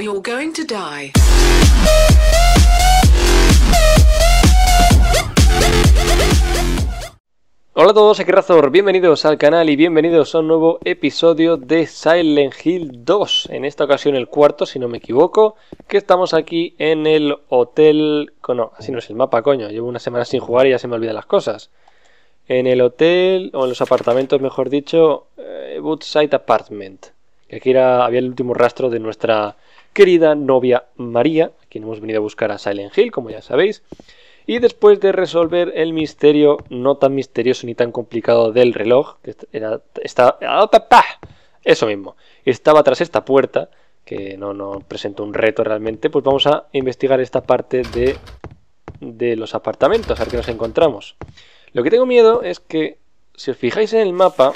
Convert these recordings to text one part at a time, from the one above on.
you're going to die. Hola a todos, aquí Razor, bienvenidos al canal y bienvenidos a un nuevo episodio de Silent Hill 2. En esta ocasión el cuarto, si no me equivoco, que estamos aquí en el hotel... No, así no es el mapa, coño, llevo una semana sin jugar y ya se me olvidan las cosas. En el hotel, o en los apartamentos mejor dicho, Woodside Apartment. Que aquí había el último rastro de nuestra querida novia María, a quien hemos venido a buscar a Silent Hill, como ya sabéis. Y después de resolver el misterio, no tan misterioso ni tan complicado del reloj, que eso mismo, estaba tras esta puerta, que no presentó un reto realmente, pues vamos a investigar esta parte de los apartamentos, a ver qué nos encontramos. Lo que tengo miedo es que, si os fijáis en el mapa,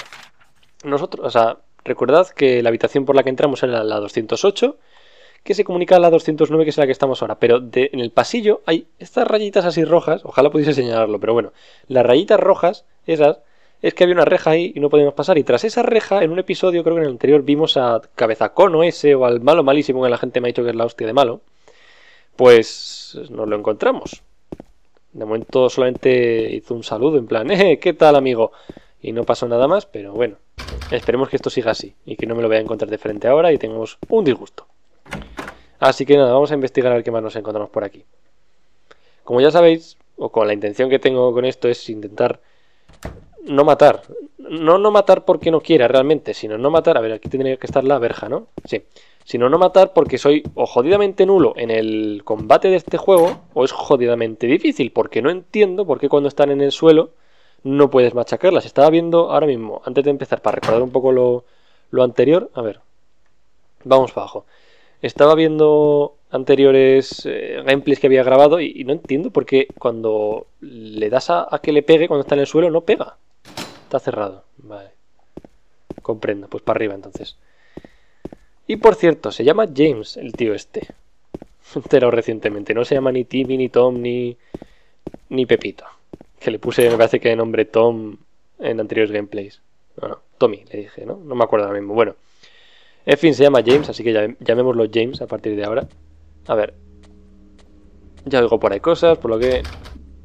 nosotros, recordad que la habitación por la que entramos era la 208, que se comunica a la 209, que es la que estamos ahora, pero en el pasillo hay estas rayitas así rojas, ojalá pudiese señalarlo, pero bueno, las rayitas rojas, esas, es que había una reja ahí y no podíamos pasar, y tras esa reja, en un episodio, creo que en el anterior, vimos a Cabezacono ese, o al malo malísimo, que la gente me ha dicho que es la hostia de malo, pues nos lo encontramos. De momento solamente hizo un saludo, en plan, ¿qué tal, amigo? Y no pasó nada más, pero bueno, esperemos que esto siga así, y que no me lo vaya a encontrar de frente ahora, y tengamos un disgusto. Así que nada, vamos a investigar a ver qué más nos encontramos por aquí. Como ya sabéis, o con la intención que tengo con esto es intentar no matar. No matar porque no quiera realmente, sino no matar... A ver, aquí tendría que estar la verja, ¿no? Sí. Sino no matar porque soy o jodidamente nulo en el combate de este juego, o es jodidamente difícil, porque no entiendo por qué cuando están en el suelo no puedes machacarlas. Estaba viendo ahora mismo, antes de empezar, para recordar un poco lo anterior. A ver, vamos para abajo. Estaba viendo anteriores gameplays que había grabado y no entiendo por qué cuando le das a que le pegue, cuando está en el suelo, no pega. Está cerrado. Vale. Comprendo. Pues para arriba, entonces. Y por cierto, se llama James el tío este. Enterado recientemente. No se llama ni Timmy, ni Tom, ni Pepito. Que le puse, me parece que de nombre Tom en anteriores gameplays. No, Tommy le dije, ¿no? No me acuerdo ahora mismo. Bueno. En fin, se llama James, así que llamémoslo James a partir de ahora. A ver. Ya oigo por ahí cosas, por lo que...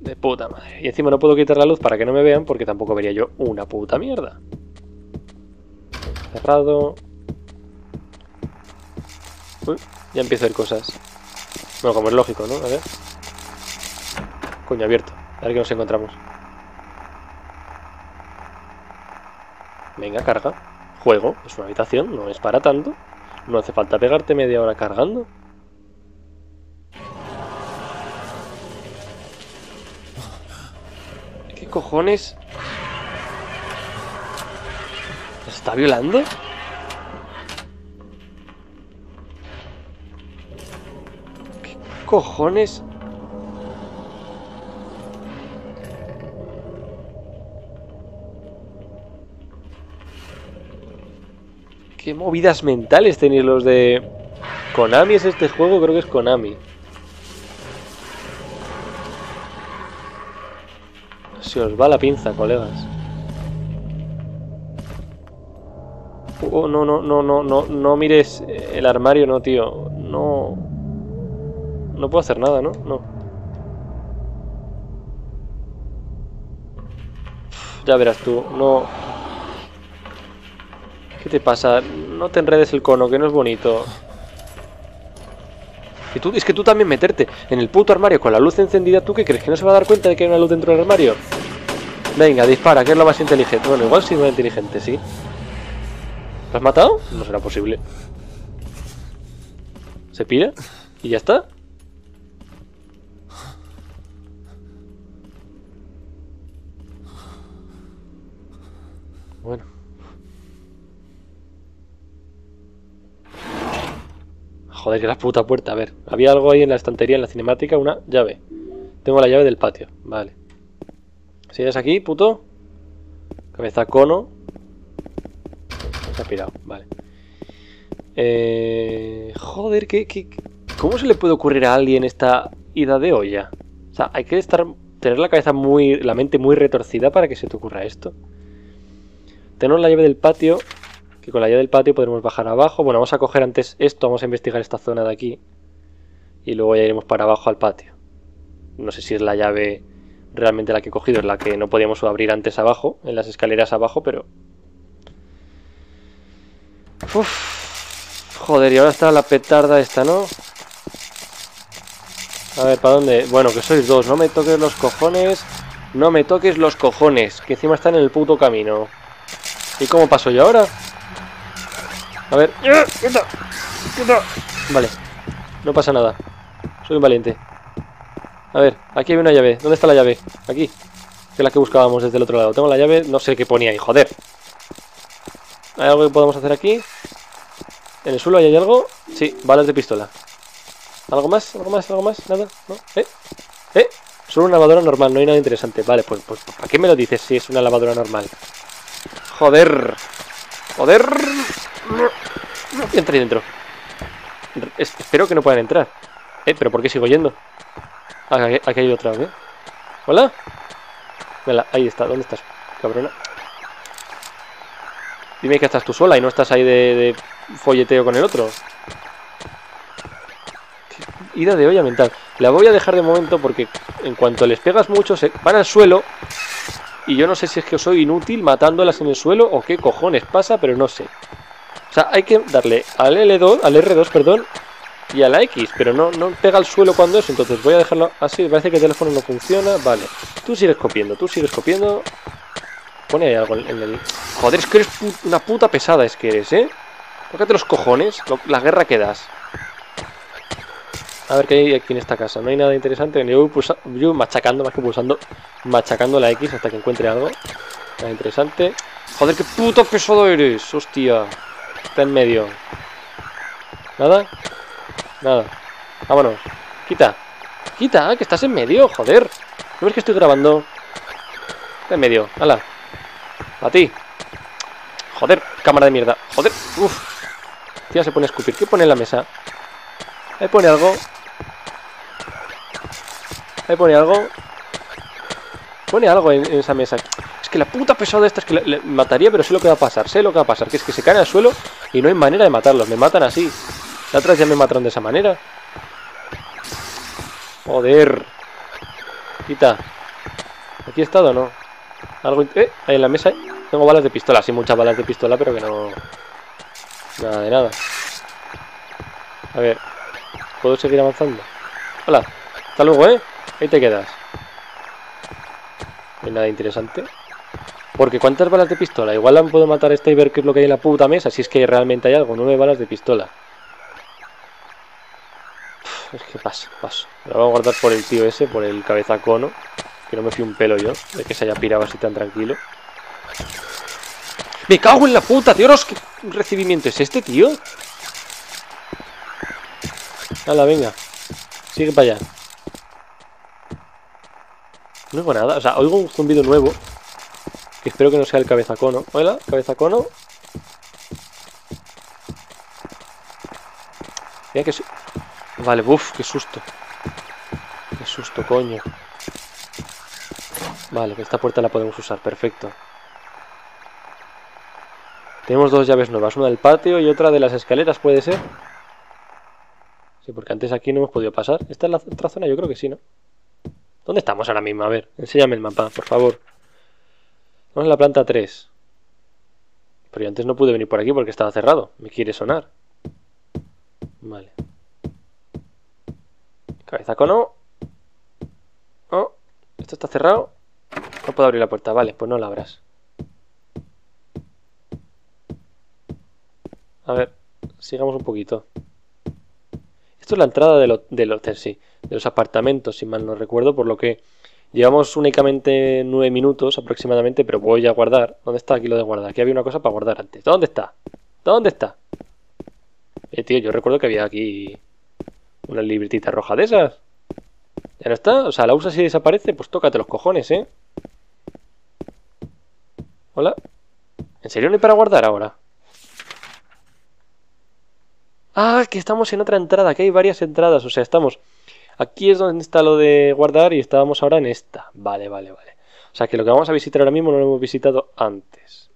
De puta madre. Y encima no puedo quitar la luz para que no me vean, porque tampoco vería yo una puta mierda. Cerrado. Uy, ya empiezo a ver cosas. Bueno, como es lógico, ¿no? A ver. Coño, abierto. A ver qué nos encontramos. Venga, carga. Juego, es una habitación, no es para tanto. No hace falta pegarte media hora cargando. ¿Qué cojones? ¿Me está violando? ¿Qué cojones? Qué movidas mentales tenéis los de... Konami es este juego, creo que es Konami. Se os va la pinza, colegas. Oh, no mires el armario, no, tío. No... No puedo hacer nada, ¿no? No. Uf, ya verás tú, no... ¿Qué te pasa? No te enredes el cono, que no es bonito. Y tú, es que tú también meterte en el puto armario con la luz encendida, ¿tú qué crees? ¿Que no se va a dar cuenta de que hay una luz dentro del armario? Venga, dispara, que es lo más inteligente. Bueno, igual sí, no es inteligente, sí. ¿Lo has matado? No será posible. ¿Se pira? ¿Y ya está? Bueno. Joder, que la puta puerta, a ver. Había algo ahí en la estantería, en la cinemática, una llave. Tengo la llave del patio, vale. ¿Sigues aquí, puto? Cabezacono. Se ha pirado, vale. Joder, ¿cómo se le puede ocurrir a alguien esta ida de olla? O sea, hay que tener la cabeza la mente muy retorcida para que se te ocurra esto. Tenemos la llave del patio. que con la llave del patio podremos bajar abajo. Bueno, vamos a coger antes esto, vamos a investigar esta zona de aquí y luego ya iremos para abajo al patio. No sé si es la llave realmente la que he cogido, es la que no podíamos abrir antes abajo, en las escaleras abajo, pero... Uf. Joder, y ahora está la petarda esta, ¿no? A ver, ¿para dónde? Bueno, que sois dos, no me toques los cojones. No me toques los cojones, que encima están en el puto camino. ¿Y cómo paso yo ahora? A ver... ¡Quieto! ¡Quieto! Vale, no pasa nada. Soy un valiente. A ver, aquí hay una llave. ¿Dónde está la llave? Aquí. Que es la que buscábamos desde el otro lado. Tengo la llave, no sé qué ponía ahí, joder. ¿Hay algo que podamos hacer aquí? ¿En el suelo hay algo? Sí, balas de pistola. ¿Algo más? ¿Algo más? ¿Algo más? ¿Nada? ¿No? ¿Eh? Solo una lavadora normal, no hay nada interesante. Vale, pues ¿para qué me lo dices si es una lavadora normal? ¡Joder! ¡Joder! Entra ahí dentro. Espero que no puedan entrar. ¿Pero por qué sigo yendo? Aquí hay otra, ¿eh? ¿Hola? Vela, ahí está. ¿Dónde estás, cabrona? Dime que estás tú sola y no estás ahí de folleteo con el otro. Ida de olla mental. La voy a dejar de momento porque en cuanto les pegas mucho se van al suelo. Y yo no sé si es que soy inútil matándolas en el suelo o qué cojones pasa, pero no sé. O sea, hay que darle al L2, al R2, perdón, y a la X, pero no pega al suelo cuando es. Entonces voy a dejarlo así. Parece que el teléfono no funciona. Vale. Tú sigues copiando, tú sigues copiando. Pone ahí algo en el... Joder, es que eres una puta pesada, es que eres, ¿eh? Tócate los cojones, la guerra que das. A ver qué hay aquí en esta casa. No hay nada interesante. Yo voy machacando, más que pulsando, machacando la X hasta que encuentre algo. Nada interesante. Joder, qué puto pesado eres. Hostia. Está en medio. ¿Nada? Nada. Vámonos. Quita. Quita, que estás en medio, joder. ¿No ves que estoy grabando? Está en medio. Hala. A ti. Joder, cámara de mierda. Joder. Uf. Tía, se pone a escupir. ¿Qué pone en la mesa? Ahí pone algo. Ahí pone algo. Pone algo en esa mesa. Es que la puta pesada esta es que le mataría, pero sé lo que va a pasar. Sé lo que va a pasar. Que es que se caen al suelo y no hay manera de matarlos. Me matan así. La otra vez ya me mataron de esa manera. Joder. Quita. ¿Aquí he estado o no? Algo... ahí en la mesa. Tengo balas de pistola. Sí, muchas balas de pistola, pero que no... Nada de nada. A ver. ¿Puedo seguir avanzando? Hola. Hasta luego, ¿eh? Ahí te quedas. No hay nada interesante. Porque ¿cuántas balas de pistola? Igual la puedo matar a esta y ver qué es lo que hay en la puta mesa. Si es que realmente hay algo. 9 balas de pistola. Es que paso. Me la voy a guardar por el tío ese, por el cabezacono. Que no me fío un pelo yo de que se haya pirado así tan tranquilo. ¡Me cago en la puta, tío! ¿Qué recibimiento es este, tío? Hala, venga. Sigue para allá. No oigo nada, o sea, oigo un zumbido nuevo. Que espero que no sea el cabezacono. Hola, cabezacono. Mira que... Vale, uff, qué susto. Qué susto, coño. Vale, esta puerta la podemos usar, perfecto. Tenemos dos llaves nuevas, una del patio y otra de las escaleras, ¿puede ser? Sí, porque antes aquí no hemos podido pasar. ¿Esta es la otra zona? Yo creo que sí, ¿no? ¿Dónde estamos ahora mismo? A ver, enséñame el mapa, por favor. Vamos a la planta 3. Pero yo antes no pude venir por aquí porque estaba cerrado. Me quiere sonar. Vale. Cabezacono. Oh, esto está cerrado. No puedo abrir la puerta. Vale, pues no la abras. A ver, sigamos un poquito. Esto es la entrada del hotel, sí, de los apartamentos, si mal no recuerdo, por lo que llevamos únicamente 9 minutos aproximadamente, pero voy a guardar. ¿Dónde está aquí lo de guardar? Aquí había una cosa para guardar antes. ¿Dónde está? ¿Dónde está? Tío, yo recuerdo que había aquí una libretita roja de esas. ¿Ya no está? O sea, la usas y desaparece, pues tócate los cojones, ¿eh? ¿Hola? ¿En serio no hay para guardar ahora? Ah, que estamos en otra entrada, que hay varias entradas, o sea, estamos... Aquí es donde está lo de guardar y estábamos ahora en esta. Vale. O sea, que lo que vamos a visitar ahora mismo no lo hemos visitado antes.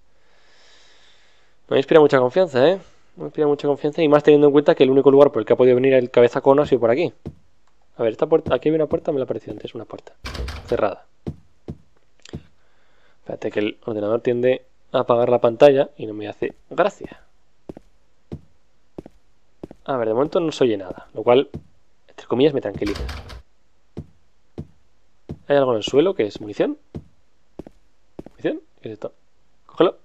No me inspira mucha confianza, ¿eh? No me inspira mucha confianza, y más teniendo en cuenta que el único lugar por el que ha podido venir el cabezacono ha sido por aquí. A ver, esta puerta... Aquí había una puerta, me la pareció antes, una puerta cerrada. Espérate, que el ordenador tiende a apagar la pantalla y no me hace gracia. A ver, de momento no se oye nada, lo cual, entre comillas, me tranquiliza. ¿Hay algo en el suelo que es munición? ¿Munición? ¿Qué es esto? Cógelo.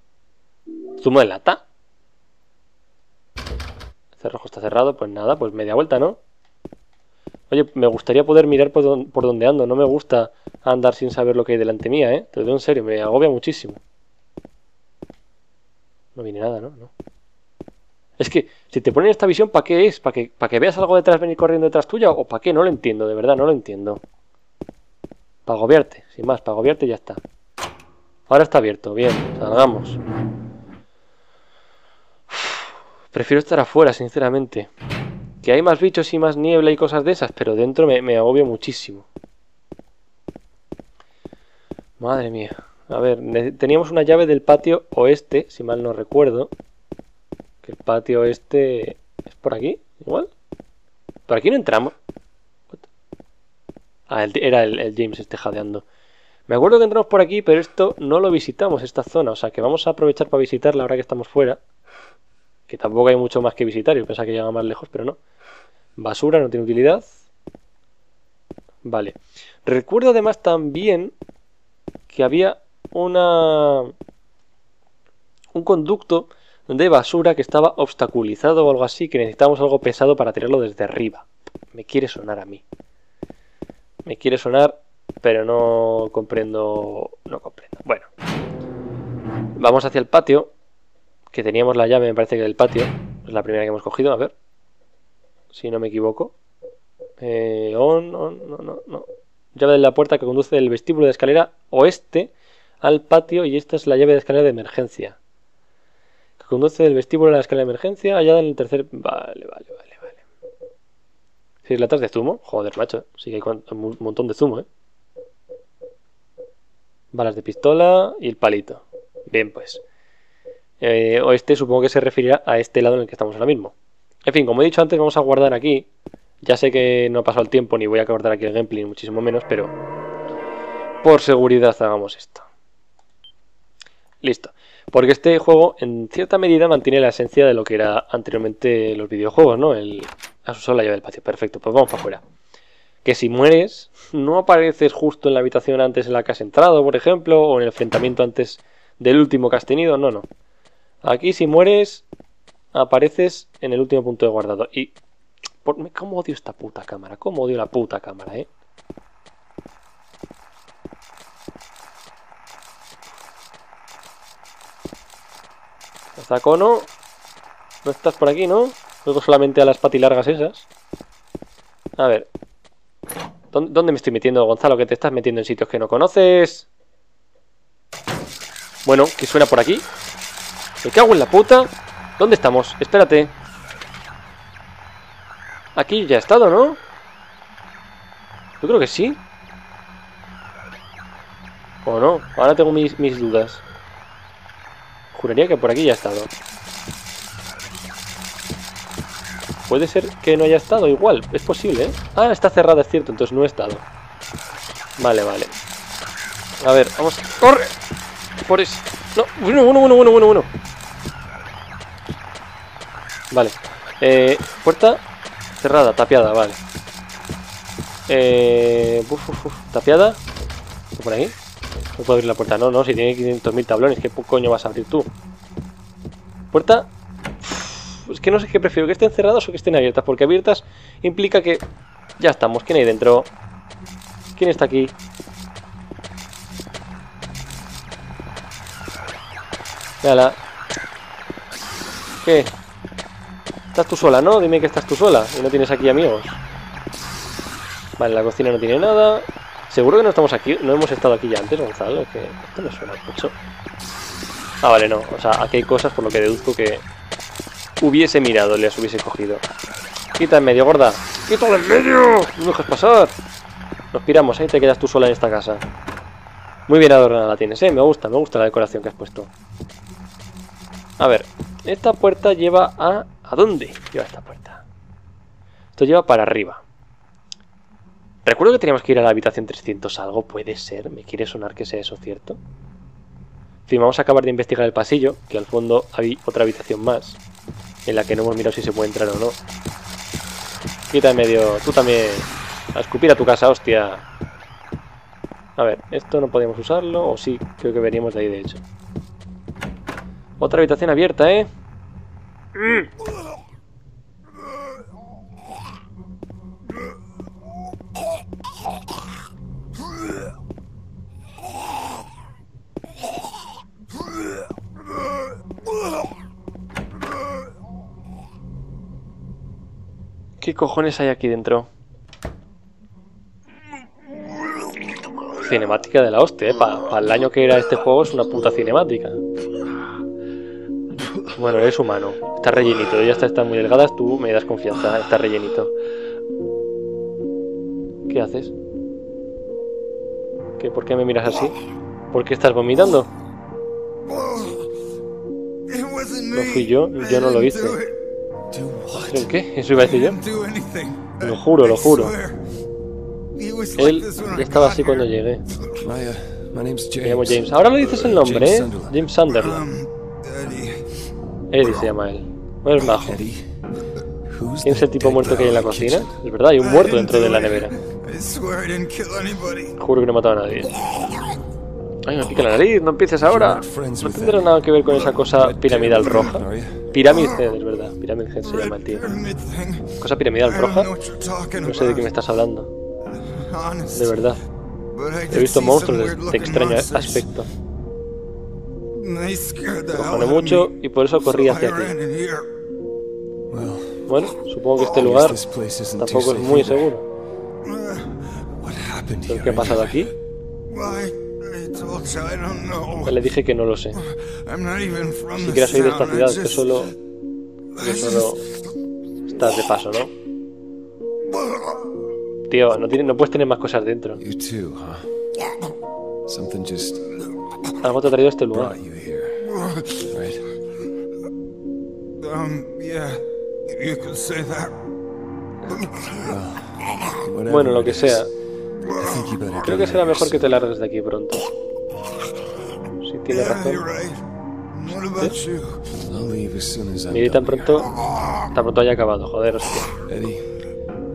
¿Zumo de lata? Este rojo está cerrado, pues nada, pues media vuelta, ¿no? Oye, me gustaría poder mirar por donde ando. No me gusta andar sin saber lo que hay delante mía, ¿eh? Te lo digo en serio, me agobia muchísimo. No viene nada, ¿no? No. Es que, si te ponen esta visión, ¿para qué es? ¿Para que veas algo detrás venir corriendo detrás tuya? ¿O para qué? No lo entiendo, de verdad, no lo entiendo. Para agobiarte, sin más, para agobiarte ya está. Ahora está abierto, bien, salgamos. Prefiero estar afuera, sinceramente. Que hay más bichos y más niebla y cosas de esas, pero dentro me agobio muchísimo. Madre mía. A ver, teníamos una llave del patio oeste, si mal no recuerdo. Que el patio oeste... ¿Es por aquí? ¿Igual? ¿Por aquí no entramos? Ah, era el James este jadeando. Me acuerdo que entramos por aquí, pero esto no lo visitamos, esta zona. O sea, que vamos a aprovechar para visitarla ahora que estamos fuera. Que tampoco hay mucho más que visitar. Yo pensaba que llegaba más lejos, pero no. Basura, no tiene utilidad. Vale. Recuerdo además también que había un conducto de basura que estaba obstaculizado o algo así, que necesitábamos algo pesado para tirarlo desde arriba. Me quiere sonar a mí. Me quiere sonar, pero no comprendo. No comprendo. Bueno. Vamos hacia el patio. Que teníamos la llave, me parece que del patio. Es la primera que hemos cogido, a ver. Si no me equivoco. No. Llave de la puerta que conduce del vestíbulo de escalera oeste al patio. Y esta es la llave de escalera de emergencia. Que conduce del vestíbulo a la escalera de emergencia hallada en el tercer... Vale. 6 latas de zumo. Joder, macho. Sí que hay un montón de zumo, ¿eh? Balas de pistola y el palito. Bien, pues. Oeste supongo que se referirá a este lado en el que estamos ahora mismo. En fin, como he dicho antes, vamos a guardar aquí. Ya sé que no ha pasado el tiempo, ni voy a guardar aquí el gameplay, ni muchísimo menos, pero por seguridad hagamos esto. Listo. Porque este juego, en cierta medida, mantiene la esencia de lo que era anteriormente los videojuegos, ¿no? Has usado la llave del patio. Perfecto, pues vamos para afuera. Que si mueres, no apareces justo en la habitación antes en la que has entrado, por ejemplo, o en el enfrentamiento antes del último que has tenido. No, no. Aquí si mueres, apareces en el último punto de guardado. Y... ¿Cómo odio esta puta cámara? ¿Cómo odio la puta cámara, eh? Zacono. No estás por aquí, ¿no? Luego solamente a las patilargas esas. A ver. ¿Dónde me estoy metiendo, Gonzalo? Que te estás metiendo en sitios que no conoces. Bueno, que suena por aquí. Me cago en la puta. ¿Dónde estamos? Espérate. Aquí ya he estado, ¿no? Yo creo que sí. O no. Ahora tengo mis dudas. Juraría que por aquí ya he estado. Puede ser que no haya estado igual. Es posible, ¿eh? Ah, está cerrada, es cierto. Entonces no he estado. Vale. A ver, vamos. ¡Corre! Por eso. No, bueno. Vale. Puerta cerrada, tapiada, vale. Tapiada. ¿Está por ahí? No puedo abrir la puerta, no, si tiene 500.000 tablones, ¿qué coño vas a abrir tú? Puerta. Es que no sé qué prefiero, que estén cerradas o que estén abiertas, porque abiertas implica que... Ya estamos, ¿quién hay dentro? ¿Quién está aquí? Mírala. ¿Qué? ¿Estás tú sola, no? Dime que estás tú sola y no tienes aquí amigos. Vale, la cocina no tiene nada. Seguro que no estamos aquí, no hemos estado aquí ya antes, Gonzalo. Es que esto me suena mucho. Ah, vale, no. O sea, aquí hay cosas por lo que deduzco que hubiese mirado, les hubiese cogido. Quita en medio, gorda. ¡Quítale en medio! ¡No me dejes pasar! Nos piramos, ahí te quedas tú sola en esta casa. Muy bien adornada la tienes, ¿eh? Me gusta la decoración que has puesto. A ver, Esta puerta lleva a... ¿A dónde lleva esta puerta? Esto lleva para arriba. Recuerdo que teníamos que ir a la habitación 300 algo. Puede ser, me quiere sonar que sea eso, ¿cierto? En fin, vamos a acabar de investigar el pasillo, que al fondo hay otra habitación más, en la que no hemos mirado si se puede entrar o no. Quita en medio... Tú también... A escupir a tu casa, hostia. A ver, esto no podemos usarlo. O sí, creo que veníamos de ahí, de hecho. Otra habitación abierta, ¿eh? ¿Qué cojones hay aquí dentro? Cinemática de la hostia, ¿eh? Para el año que era este juego es una puta cinemática. Bueno, eres humano. Está rellenito. Ya están muy delgadas. Tú me das confianza. Está rellenito. ¿Qué haces? ¿Qué? ¿Por qué me miras así? ¿Por qué estás vomitando? No fui yo. Yo no lo hice. ¿El qué? ¿Eso iba a decir yo? Lo juro, lo juro. Él estaba así cuando llegué. Me llamo James. Ahora le dices el nombre, ¿eh? James Sunderland. Eddie se llama él. No es bajo. ¿Quién es el tipo muerto que hay en la cocina? Es verdad, hay un muerto dentro de la nevera. Juro que no he matado a nadie. Ay, me pica la nariz, no empieces ahora. No tendrá nada que ver con esa cosa piramidal roja. Pyramid Head, es verdad. Pyramid Head se llama el tío. ¿Cosa piramidal roja? No sé de qué me estás hablando. De verdad. He visto monstruos de extraño aspecto. Me cojoné mucho y por eso corrí hacia ti. Bueno, supongo que este lugar tampoco es muy seguro. ¿Pero qué ha pasado aquí? Pues le dije que no lo sé. Ni siquiera soy de esta ciudad, que solo... Estás de paso, ¿no? Tío, no puedes tener más cosas dentro. Algo te ha traído a este lugar. Bueno, lo que sea. Creo que será mejor que te largues de aquí pronto. Si tienes razón. Mire, tan pronto haya acabado, joder, hostia.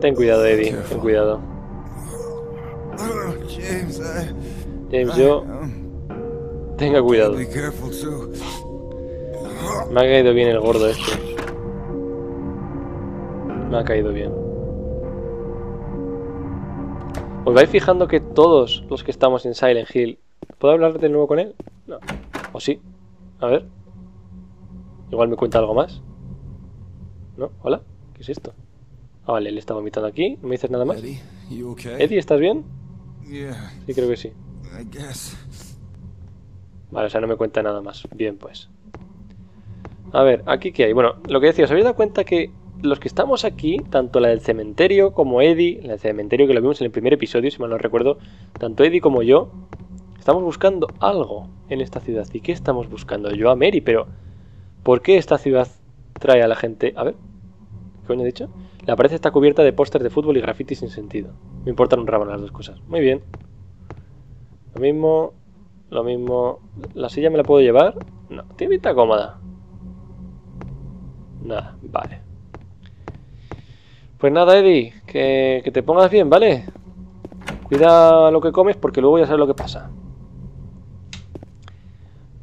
Ten cuidado, Eddie, ten cuidado. James, yo... Tenga cuidado. Me ha caído bien el gordo este. Me ha caído bien. ¿Os vais fijando que todos los que estamos en Silent Hill... ¿Puedo hablar de nuevo con él? No. ¿O sí? A ver. Igual me cuenta algo más. ¿No? ¿Hola? ¿Qué es esto? Ah, vale, le estaba vomitando aquí. ¿No me dices nada más? Eddie, ¿estás bien? Sí, creo que sí. Vale, o sea, no me cuenta nada más. Bien, pues. A ver, ¿aquí qué hay? Bueno, lo que decía, ¿os habéis dado cuenta que los que estamos aquí, tanto la del cementerio como Eddie, la del cementerio que lo vimos en el primer episodio, si mal no recuerdo, tanto Eddie como yo, estamos buscando algo en esta ciudad? ¿Y qué estamos buscando? Yo a Mary, pero ¿por qué esta ciudad trae a la gente...? A ver, ¿qué coño he dicho? La pared está cubierta de pósters de fútbol y graffiti sin sentido. Me importan un rábano las dos cosas. Muy bien. Lo mismo... Lo mismo... ¿La silla me la puedo llevar? No. ¿Tiene pinta cómoda? Nada, vale. Pues nada, Eddie, que te pongas bien, ¿vale? Cuida lo que comes porque luego ya sabes lo que pasa.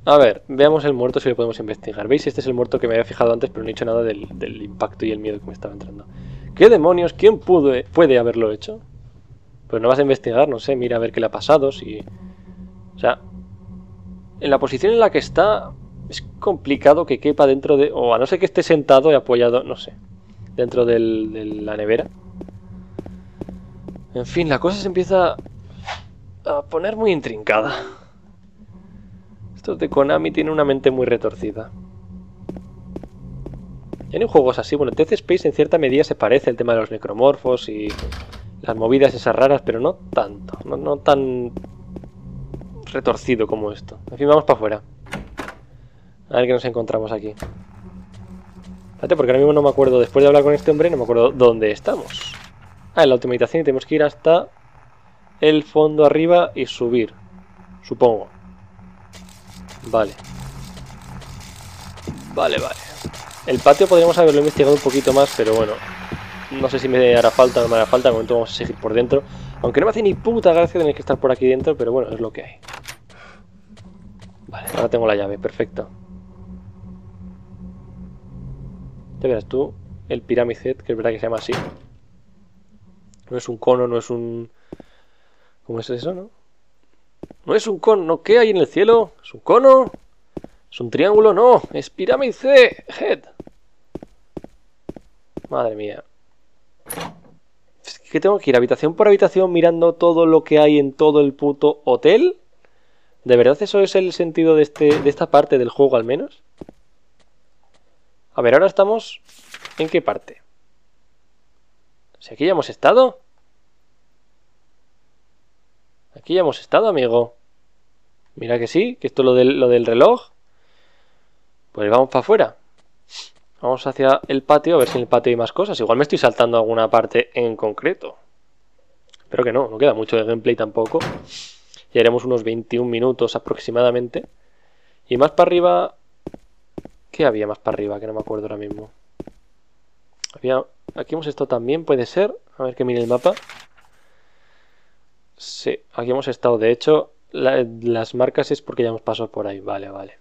A ver, veamos el muerto si lo podemos investigar. ¿Veis? Este es el muerto que me había fijado antes, pero no he dicho nada del impacto y el miedo que me estaba entrando. ¿Qué demonios? ¿Quién puede haberlo hecho? Pues no vas a investigar, no sé. Mira a ver qué le ha pasado, si... O sea, en la posición en la que está es complicado que quepa dentro de... O a no ser que esté sentado y apoyado, no sé, dentro de la nevera. En fin, la cosa se empieza a poner muy intrincada. Estos de Konami tienen una mente muy retorcida. Ya no hay juegos así. Bueno, Dead Space en cierta medida se parece el tema de los necromorfos y las movidas esas raras, pero no tanto, no tan... retorcido como esto. En fin, vamos para afuera. A ver qué nos encontramos aquí. Fíjate, porque ahora mismo no me acuerdo, después de hablar con este hombre, no me acuerdo dónde estamos. Ah, en la última habitación, y tenemos que ir hasta el fondo arriba y subir, supongo. Vale. Vale, vale. El patio podríamos haberlo investigado un poquito más, pero bueno. No sé si me hará falta o no me hará falta, de momento vamos a seguir por dentro. Aunque no me hace ni puta gracia tener que estar por aquí dentro, pero bueno, es lo que hay. Vale, ahora tengo la llave, perfecto. Te verás tú, el Pyramid Head, que es verdad que se llama así. No es un cono, no es un... ¿Cómo es eso, no? No es un cono, ¿no? ¿Qué hay en el cielo? ¿Es un cono? ¿Es un triángulo? No, es Pyramid Head. Madre mía. Es que tengo que ir habitación por habitación mirando todo lo que hay en todo el puto hotel. ¿De verdad eso es el sentido de esta parte del juego, al menos? A ver, ahora estamos... ¿En qué parte? Si aquí ya hemos estado... Aquí ya hemos estado, amigo. Mira que sí, que esto es lo del reloj. Pues vamos para afuera. Vamos hacia el patio, a ver si en el patio hay más cosas. Igual me estoy saltando alguna parte en concreto. Espero que no, no queda mucho de gameplay tampoco. Ya haremos unos 21 minutos aproximadamente. Y más para arriba... ¿Qué había más para arriba? Que no me acuerdo ahora mismo. Había... Aquí hemos estado también, puede ser. A ver que mire el mapa. Sí, aquí hemos estado. De hecho, las marcas es porque ya hemos pasado por ahí. Vale, vale.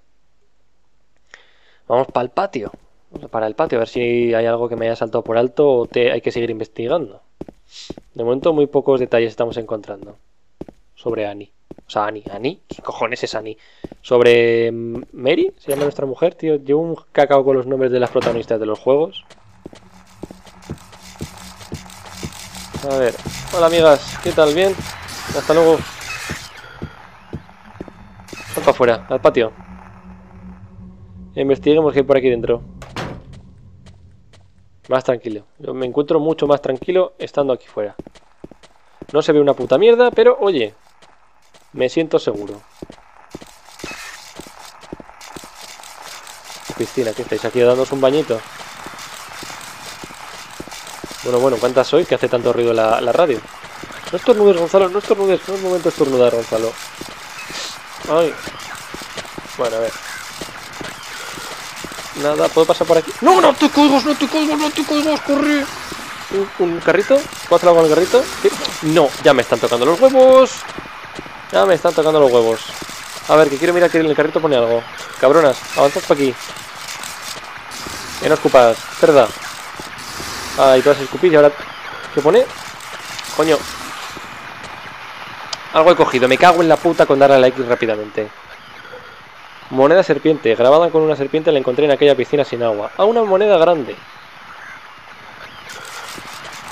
Vamos para el patio. Vamos para el patio, a ver si hay algo que me haya saltado por alto o hay que seguir investigando. De momento muy pocos detalles estamos encontrando. Sobre Annie. O sea, Annie. ¿Qué cojones es Annie? Sobre Mary, se llama nuestra mujer, tío. Llevo un cacao con los nombres de las protagonistas de los juegos. A ver. Hola, amigas. ¿Qué tal? ¿Bien? Hasta luego. Vamos para afuera, al patio. Investiguemos qué hay por aquí dentro. Más tranquilo. Yo me encuentro mucho más tranquilo estando aquí fuera. No se ve una puta mierda, pero oye, me siento seguro. Piscina, ¿qué estáis aquí dándoos un bañito? Bueno, ¿cuántas sois que hace tanto ruido la radio? No estornudes, Gonzalo, no estornudes. No es momento de estornudar, Gonzalo. Ay. Bueno, a ver. Nada, ¿puedo pasar por aquí? ¡No, no te cuelgas, no te cuelgas, no te cuelgas! ¡Corre! ¿Un carrito? ¿Puedo hacer algo con el carrito? ¿Sí? No, ya me están tocando los huevos. Ya me están tocando los huevos. A ver, que quiero mirar que en el carrito pone algo. Cabronas, avanzad para aquí. Que no escupas, cerda. Ah, y todas escupís y ahora... ¿Qué pone? Coño. Algo he cogido, me cago en la puta con darle a la X rápidamente. Moneda serpiente, grabada con una serpiente la encontré en aquella piscina sin agua. Ah, una moneda grande.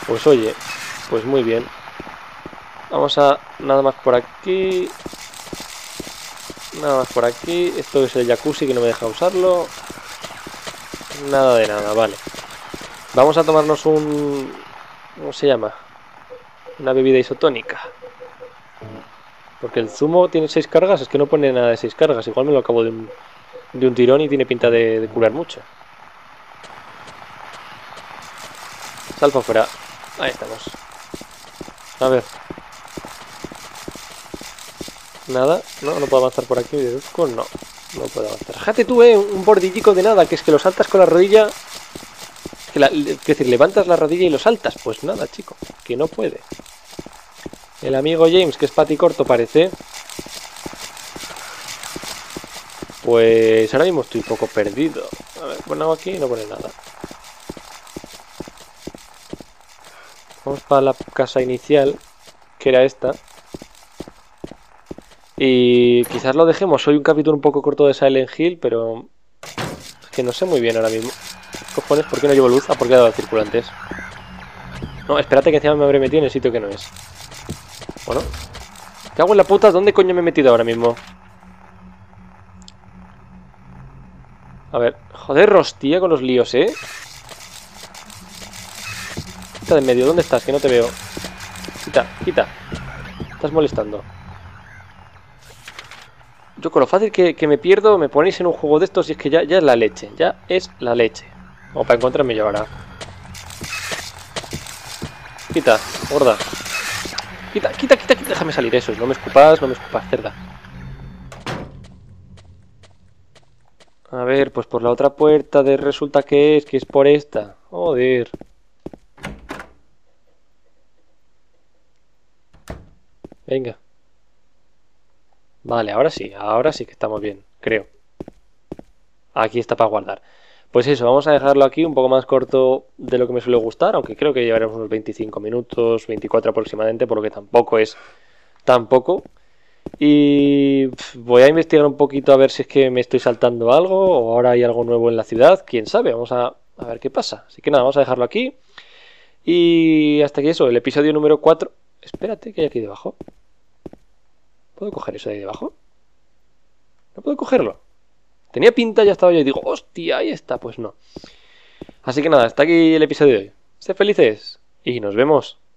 Pues oye, pues muy bien. Vamos a... nada más por aquí. Nada más por aquí. Esto es el jacuzzi que no me deja usarlo. Nada de nada, vale. Vamos a tomarnos un... ¿Cómo se llama? Una bebida isotónica. Porque el zumo tiene 6 cargas. Es que no pone nada de 6 cargas. Igual me lo acabo de un tirón y tiene pinta de curar mucho. Sal para afuera. Ahí estamos. A ver. Nada. No puedo avanzar por aquí. Deduzco. No puedo avanzar. Fíjate tú, un bordillico de nada. Que es que lo saltas con la rodilla. Es decir, levantas la rodilla y lo saltas. Pues nada, chico. Que no puede. El amigo James, que es paticorto parece. Pues ahora mismo estoy un poco perdido. A ver, pongo aquí y no pone nada. Vamos para la casa inicial, que era esta. Y quizás lo dejemos. Soy un capítulo un poco corto de Silent Hill, pero... Es que no sé muy bien ahora mismo. Cojones, ¿por qué no llevo luz? Ah, porque he dado a circulantes. No, espérate que encima me habré metido en el sitio que no es. Bueno, ¿qué hago en la puta? ¿Dónde coño me he metido ahora mismo? A ver, joder, rostía con los líos, ¿eh? Quita de en medio, ¿dónde estás? Que no te veo. Quita, quita. Estás molestando. Yo con lo fácil que me pierdo, me ponéis en un juego de estos y es que ya es la leche. Ya es la leche. O para encontrarme llevará. Quita, gorda. Quita, quita, quita, quita. Déjame salir eso. No me escupas, no me escupas, cerda. A ver, pues por la otra puerta de resulta que es por esta. Joder. Venga. Vale, ahora sí que estamos bien, creo. Aquí está para guardar. Pues eso, vamos a dejarlo aquí un poco más corto de lo que me suele gustar, aunque creo que llevaremos unos 25 minutos, 24 aproximadamente, por lo que tampoco es tan poco. Y voy a investigar un poquito a ver si es que me estoy saltando algo o ahora hay algo nuevo en la ciudad, quién sabe, vamos a ver qué pasa. Así que nada, vamos a dejarlo aquí. Y hasta aquí eso, el episodio número 4. Espérate que hay aquí debajo. ¿Puedo coger eso de ahí debajo? No puedo cogerlo. Tenía pinta, ya estaba yo y digo, hostia, ahí está, pues no. Así que nada, hasta aquí el episodio de hoy. Sed felices y nos vemos.